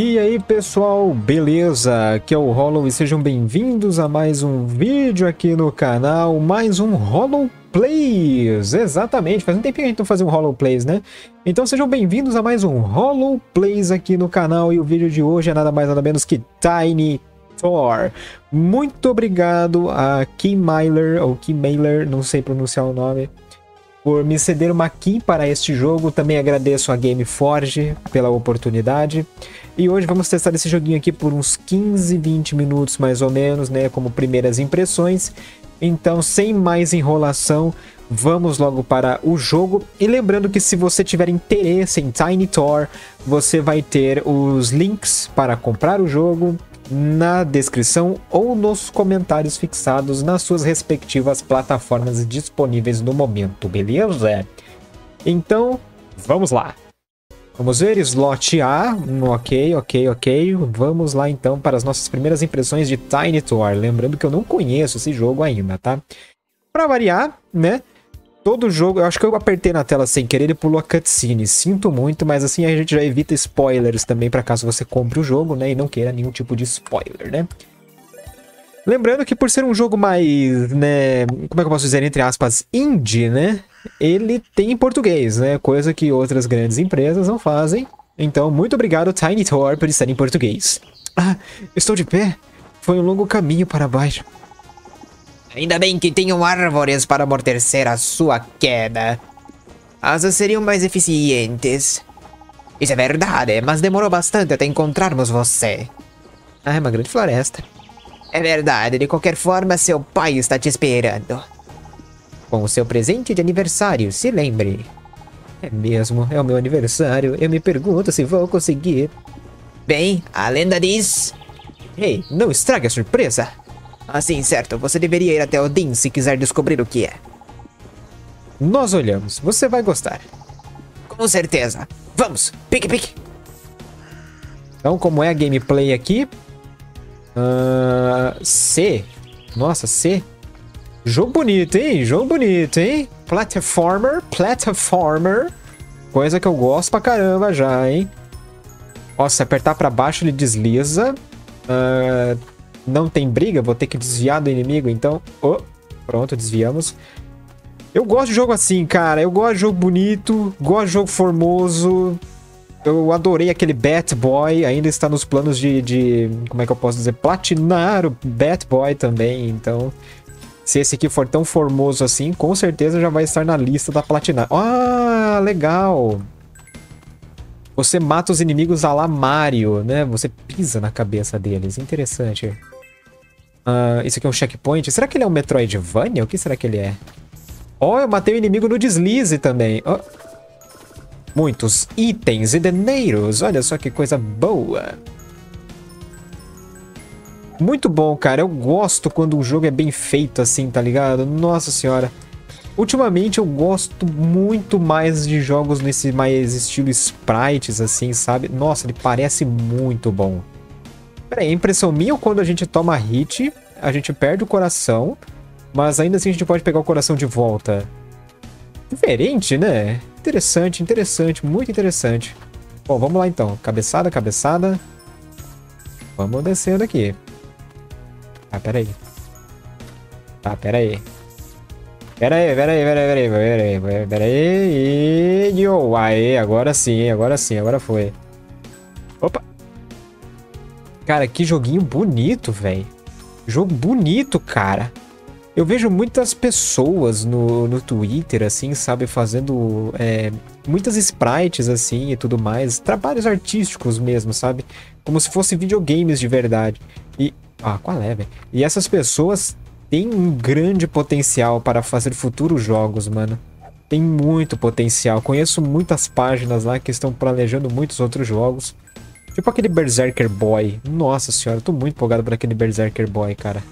E aí pessoal, beleza? Aqui é o Hollow e sejam bem-vindos a mais um vídeo aqui no canal, mais um Hollow Plays, exatamente, faz um tempinho que a gente não fazia um Hollow Plays, né? Então sejam bem-vindos a mais um Hollow Plays aqui no canal e o vídeo de hoje é nada mais nada menos que Tiny Thor. Muito obrigado a Keymailer, ou Keymailer, não sei pronunciar o nome, por me ceder uma key para este jogo. Também agradeço a Gameforge pela oportunidade. E hoje vamos testar esse joguinho aqui por uns 15, 20 minutos mais ou menos, né? Como primeiras impressões. Então, sem mais enrolação, vamos logo para o jogo. E lembrando que se você tiver interesse em Tiny Thor, você vai ter os links para comprar o jogo na descrição ou nos comentários fixados nas suas respectivas plataformas disponíveis no momento, beleza? Então, vamos lá. Vamos ver, slot A, ok. Vamos lá então para as nossas primeiras impressões de Tiny Thor. Lembrando que eu não conheço esse jogo ainda, tá? Pra variar, né? Todo jogo, eu acho que eu apertei na tela sem querer e pulou a cutscene, sinto muito, mas assim a gente já evita spoilers também para caso você compre o jogo, né, e não queira nenhum tipo de spoiler, né. Lembrando que por ser um jogo mais, né, como é que eu posso dizer, entre aspas, indie, né, ele tem em português, né, coisa que outras grandes empresas não fazem, então muito obrigado Tiny Thor por estar em português. Ah, estou de pé, foi um longo caminho para baixo. Ainda bem que tenham árvores para amortecer a sua queda. Asas seriam mais eficientes. Isso é verdade, mas demorou bastante até encontrarmos você. Ah, é uma grande floresta. É verdade, de qualquer forma, seu pai está te esperando. Com o seu presente de aniversário, se lembre. É mesmo, é o meu aniversário. Eu me pergunto se vou conseguir. Bem, a lenda diz... Ei, não estrague a surpresa. Ah, sim, certo. Você deveria ir até Odin se quiser descobrir o que é. Nós olhamos. Você vai gostar. Com certeza. Vamos! Pique, pique! Então, como é a gameplay aqui? C. Nossa, C. Jogo bonito, hein? Jogo bonito, hein? Platformer. Coisa que eu gosto pra caramba já, hein? Ó, se apertar pra baixo, ele desliza. Não tem briga, vou ter que desviar do inimigo, então... Oh, pronto, desviamos. Eu gosto de jogo assim, cara. Eu gosto de jogo bonito, gosto de jogo formoso. Eu adorei aquele Bat Boy, ainda está nos planos de como é que eu posso dizer? Platinar o Bat Boy também, então... Se esse aqui for tão formoso assim, com certeza já vai estar na lista da platinar. Ah, legal! Você mata os inimigos à la Mario, né? Você pisa na cabeça deles, interessante. Isso aqui é um checkpoint. Será que ele é um Metroidvania? O que será que ele é? Oh, eu matei o inimigo no deslize também. Oh. Muitos itens e dinheiros. Olha só que coisa boa. Muito bom, cara. Eu gosto quando um jogo é bem feito assim, tá ligado? Nossa senhora. Ultimamente eu gosto muito mais de jogos nesse mais estilo sprites, assim, sabe? Nossa, ele parece muito bom. Pera aí, impressão minha ou quando a gente toma hit, a gente perde o coração, mas ainda assim a gente pode pegar o coração de volta. Diferente, né? Interessante, interessante, muito interessante. Bom, vamos lá então. Cabeçada, cabeçada. Vamos descendo aqui. Ah, pera aí. Tá, pera aí. Pera aí. Yo, aê, agora sim, agora foi. Opa! Cara, que joguinho bonito, velho. Jogo bonito, cara. Eu vejo muitas pessoas no Twitter, assim, sabe, fazendo muitas sprites, assim, e tudo mais. Trabalhos artísticos mesmo, sabe? Como se fossem videogames de verdade. E... Ah, qual é, velho? E essas pessoas... Tem um grande potencial para fazer futuros jogos, mano. Tem muito potencial. Conheço muitas páginas lá que estão planejando muitos outros jogos. Tipo aquele Berserker Boy. Nossa senhora, eu tô muito empolgado por aquele Berserker Boy, cara.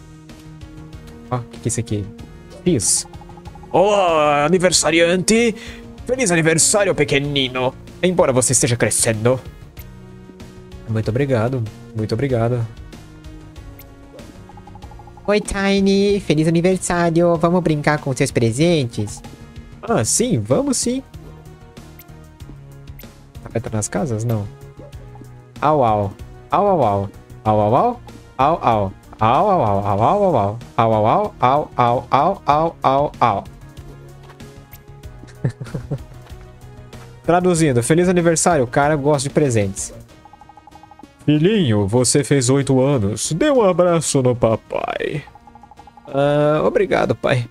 Ó, o que é isso aqui? Isso. Olá, aniversariante! Feliz aniversário, pequenino! Embora você esteja crescendo. Muito obrigado. Muito obrigado. Oi, Tiny! Feliz aniversário! Vamos brincar com seus presentes? Ah, sim! Vamos sim! Vai entrar nas casas? Não. Au, au. Au, au, au. Au, au, au. Au, au. Au, au, au, au, au, au, au, au, au, au, au, au, au, au. Traduzindo, feliz aniversário, o cara gosta de presentes. Filhinho, você fez 8 anos. Dê um abraço no papai. Obrigado, pai.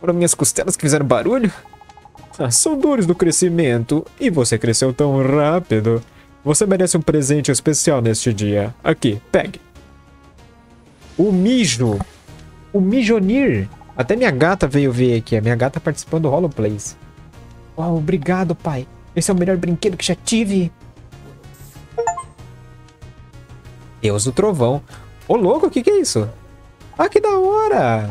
Foram minhas costelas que fizeram barulho? Ah, são dores do crescimento. E você cresceu tão rápido. Você merece um presente especial neste dia. Aqui, pegue. O mijo. O Mjölnir. Até minha gata veio ver aqui. A minha gata participando do Hollow Plays. Uau, obrigado, pai. Esse é o melhor brinquedo que já tive. Deus do trovão. Ô, louco, o que é isso? Ah, que da hora!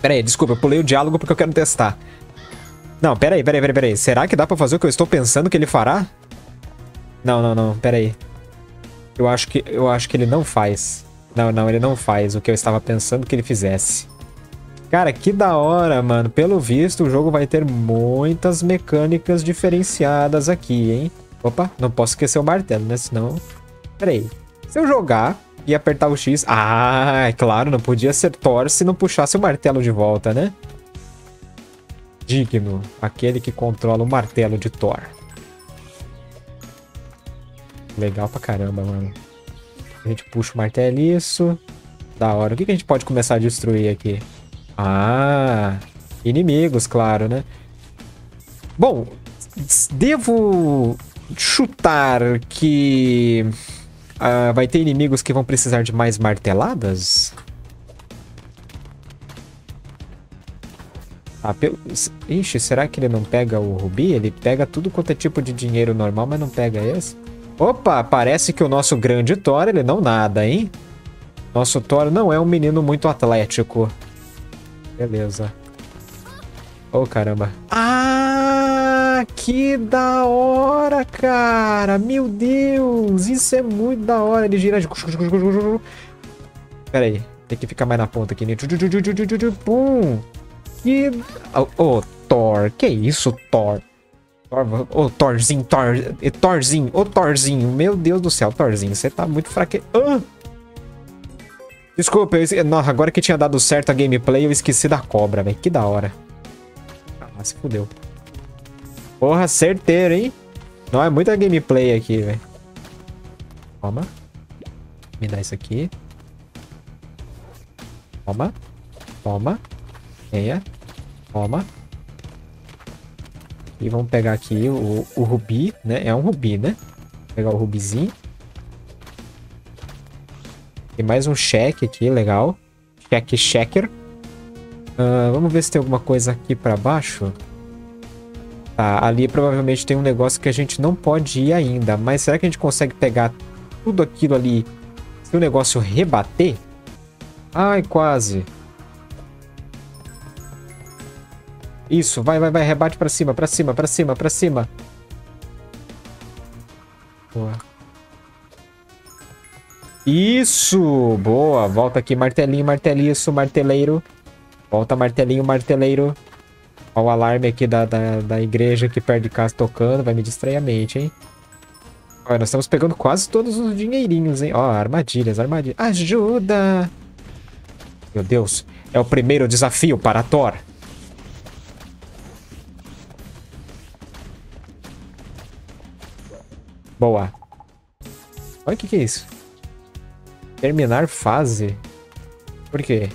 Pera aí, desculpa, eu pulei o diálogo porque eu quero testar. Não, pera aí. Será que dá pra fazer o que eu estou pensando que ele fará? Não, pera aí. Eu acho que ele não faz. Não, ele não faz o que eu estava pensando que ele fizesse. Cara, que da hora, mano. Pelo visto, o jogo vai ter muitas mecânicas diferenciadas aqui, hein? Opa, não posso esquecer o martelo, né? Senão... Pera aí. Se eu jogar e apertar o X... Ah, é claro, não podia ser Thor se não puxasse o martelo de volta, né? Digno. Aquele que controla o martelo de Thor. Legal pra caramba, mano. A gente puxa o martelo, isso. Da hora. O que a gente pode começar a destruir aqui? Ah, inimigos, claro, né? Bom, devo chutar que... vai ter inimigos que vão precisar de mais marteladas? Ah, pelo... Ixi, será que ele não pega o rubi? Ele pega tudo quanto é tipo de dinheiro normal, mas não pega esse. Opa, parece que o nosso grande Thor, ele não nada, hein? Nosso Thor não é um menino muito atlético. Beleza. Oh, caramba. Ah, que da hora, cara. Meu Deus, isso é muito da hora. Ele gira de... Pera aí, tem que ficar mais na ponta aqui. Pum. Que... Oh, Thor. Que isso, Thor? Oh, Thorzinho, Thorzinho. Oh, Thorzinho. Meu Deus do céu, Thorzinho. Você tá muito fraque... Ah! Desculpa, nossa, agora que tinha dado certo a gameplay, eu esqueci da cobra, velho. Que da hora. Ah, se fudeu. Porra, certeiro, hein? Não, é muita gameplay aqui, velho. Toma. Me dá isso aqui. Toma. Toma. Venha. Toma. E vamos pegar aqui o rubi, né? É um rubi, né? Vou pegar o rubizinho. Tem mais um cheque aqui, legal. Cheque, checker. Vamos ver se tem alguma coisa aqui pra baixo. Tá, ali provavelmente tem um negócio que a gente não pode ir ainda. Mas será que a gente consegue pegar tudo aquilo ali se o negócio rebater? Ai, quase. Isso, vai. Rebate pra cima, pra cima, pra cima, pra cima. Boa. Isso! Boa! Volta aqui, martelinho, marteliço, marteleiro. Volta, martelinho, marteleiro. Olha o alarme aqui da igreja que perto de casa tocando. Vai me distrair a mente, hein? Olha, nós estamos pegando quase todos os dinheirinhos, hein? Ó, armadilhas. Ajuda! Meu Deus! É o primeiro desafio para Thor. Boa! Olha o que é isso. Terminar fase? Por quê?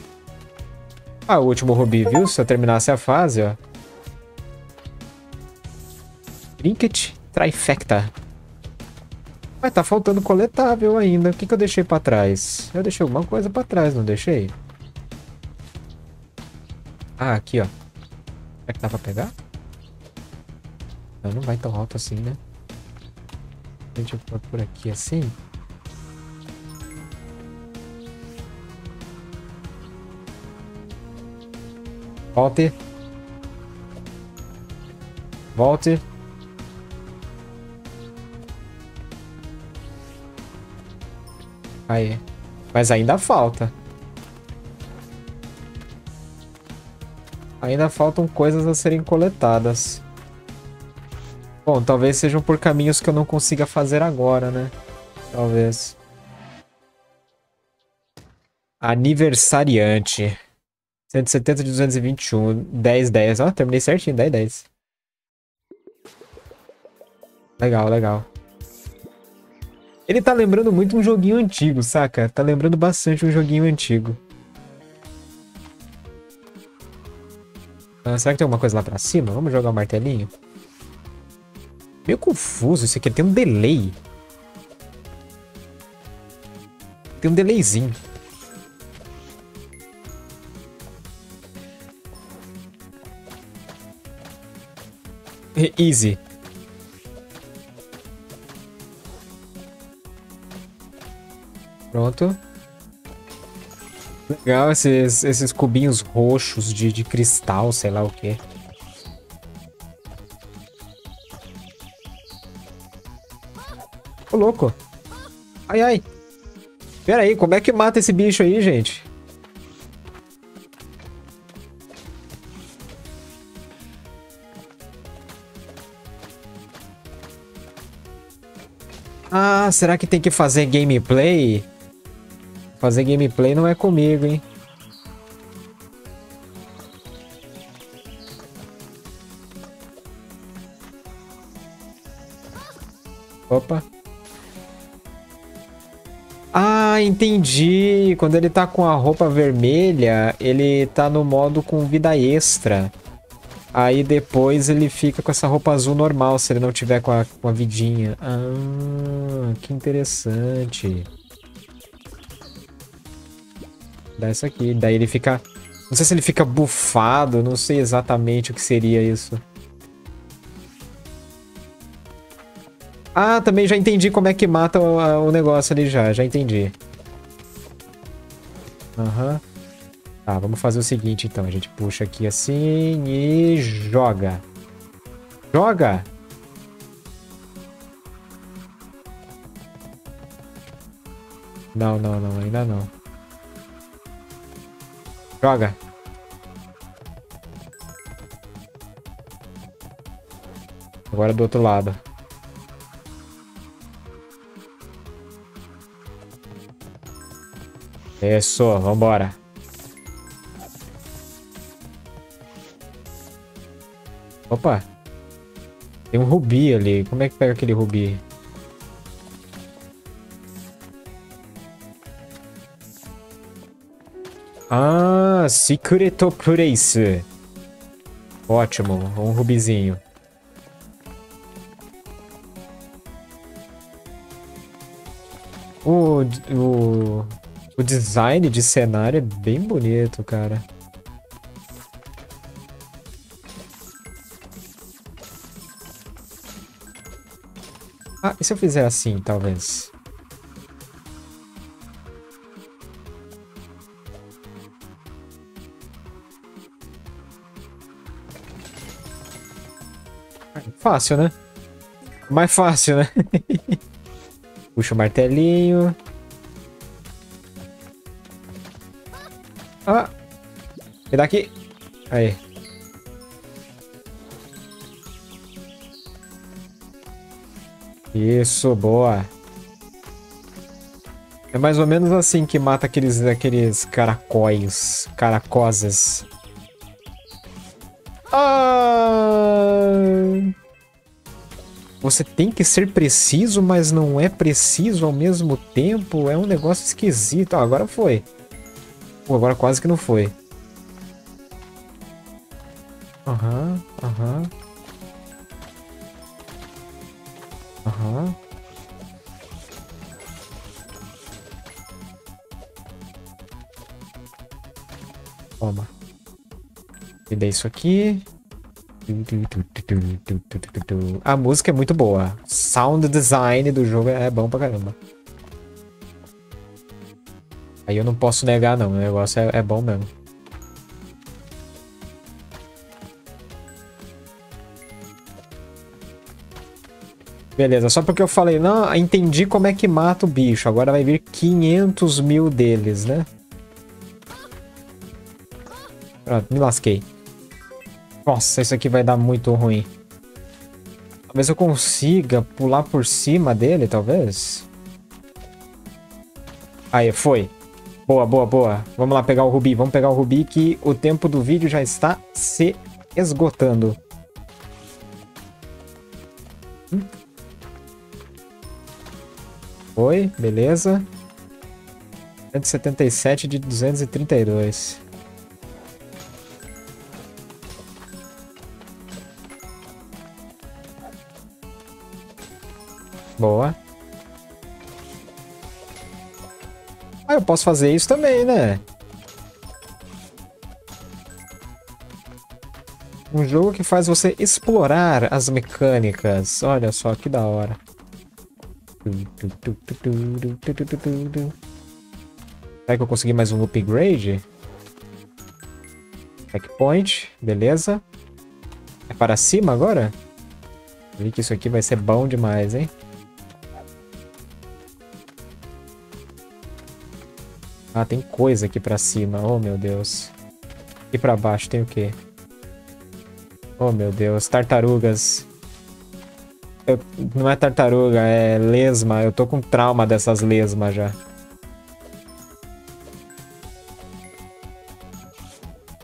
Ah, o último rubi, viu? Se eu terminasse a fase, ó. Trinket Trifecta. Mas tá faltando coletável ainda. O que que eu deixei pra trás? Eu deixei alguma coisa pra trás, não deixei? Ah, aqui, ó. Será que dá pra pegar? Não vai tão alto assim, né? A gente vai por aqui assim... Volte. Volte. Aí. Mas ainda falta. Ainda faltam coisas a serem coletadas. Bom, talvez sejam por caminhos que eu não consiga fazer agora, né? Talvez. Aniversariante. 170 de 221. 10, 10. Ó, terminei certinho. 10, 10. Legal, legal. Ele tá lembrando muito um joguinho antigo, saca? Tá lembrando bastante um joguinho antigo. Ah, será que tem alguma coisa lá pra cima? Vamos jogar um martelinho? Meio confuso isso aqui. Tem um delay. Tem um delayzinho. Easy. Pronto. Legal esses cubinhos roxos de cristal, sei lá o que. Ô, louco. Ai, ai. Pera aí, como é que mata esse bicho aí, gente? Ah, será que tem que fazer gameplay? Fazer gameplay não é comigo, hein? Opa. Ah, entendi. Quando ele tá com a roupa vermelha, ele tá no modo com vida extra. Aí depois ele fica com essa roupa azul normal, se ele não tiver com a vidinha. Ah, que interessante. Dá isso aqui. Daí ele fica... Não sei se ele fica bufado. Não sei exatamente o que seria isso. Ah, também já entendi como é que mata o negócio ali já. Já entendi. Aham. Tá, vamos fazer o seguinte então. A gente puxa aqui assim e joga. Joga! Não, não, não. Ainda não. Joga. Agora do outro lado. Isso, vambora. Opa. Tem um rubi ali. Como é que pega aquele rubi? Ah. Secret Place. Ótimo, um rubizinho. O design de cenário é bem bonito, cara. Ah, e se eu fizer assim, talvez? Fácil, né? Mais fácil, né? Puxa o martelinho. Ah! Me dá aqui. Aí. Isso, boa. É mais ou menos assim que mata aqueles caracóis. Caracosas. Ah! Você tem que ser preciso, mas não é preciso ao mesmo tempo. É um negócio esquisito. Ah, agora foi. Pô, agora quase que não foi. Aham, aham. Aham. Toma. E dei isso aqui. A música é muito boa. Sound design do jogo é bom pra caramba. Aí eu não posso negar não, o negócio é bom mesmo. Beleza, só porque eu falei, não, entendi como é que mata o bicho. Agora vai vir 500 mil deles, né? Pronto, me lasquei. Nossa, isso aqui vai dar muito ruim. Talvez eu consiga pular por cima dele, talvez. Aí, foi. Boa, boa, boa. Vamos lá pegar o rubi. Vamos pegar o rubi que o tempo do vídeo já está se esgotando. Foi, beleza. 177 de 232. Boa. Ah, eu posso fazer isso também, né? Um jogo que faz você explorar as mecânicas. Olha só, que da hora. Será que eu consegui mais um upgrade? Checkpoint, beleza. É para cima agora? Vi que isso aqui vai ser bom demais, hein? Ah, tem coisa aqui pra cima. Oh, meu Deus. E pra baixo tem o quê? Oh, meu Deus. Tartarugas. Não é tartaruga, é lesma. Eu tô com trauma dessas lesmas já.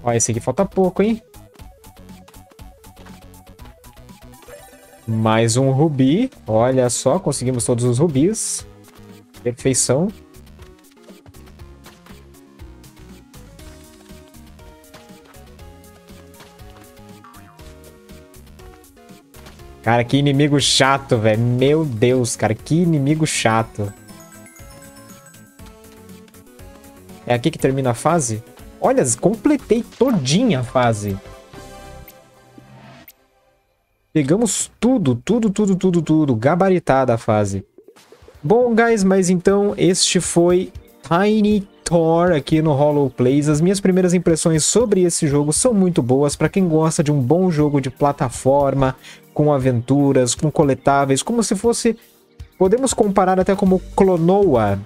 Ó, esse aqui falta pouco, hein? Mais um rubi. Olha só, conseguimos todos os rubis. Perfeição. Cara, que inimigo chato, velho. Meu Deus, cara, que inimigo chato. É aqui que termina a fase? Olha, completei todinha a fase. Pegamos tudo. Gabaritada a fase. Bom, guys, mas então este foi Tiny Thor aqui no Hollow Plays. As minhas primeiras impressões sobre esse jogo são muito boas. Para quem gosta de um bom jogo de plataforma, com aventuras, com coletáveis, como se fosse... Podemos comparar até como Klonoa.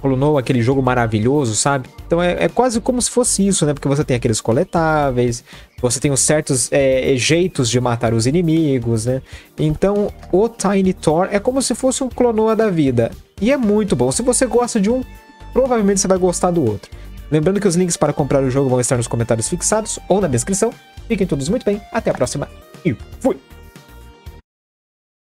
Klonoa, aquele jogo maravilhoso, sabe? Então é quase como se fosse isso, né? Porque você tem aqueles coletáveis, você tem os certos jeitos de matar os inimigos, né? Então o Tiny Thor é como se fosse um Klonoa da vida. E é muito bom. Se você gosta de um, provavelmente você vai gostar do outro. Lembrando que os links para comprar o jogo vão estar nos comentários fixados ou na descrição. Fiquem todos muito bem. Até a próxima e fui!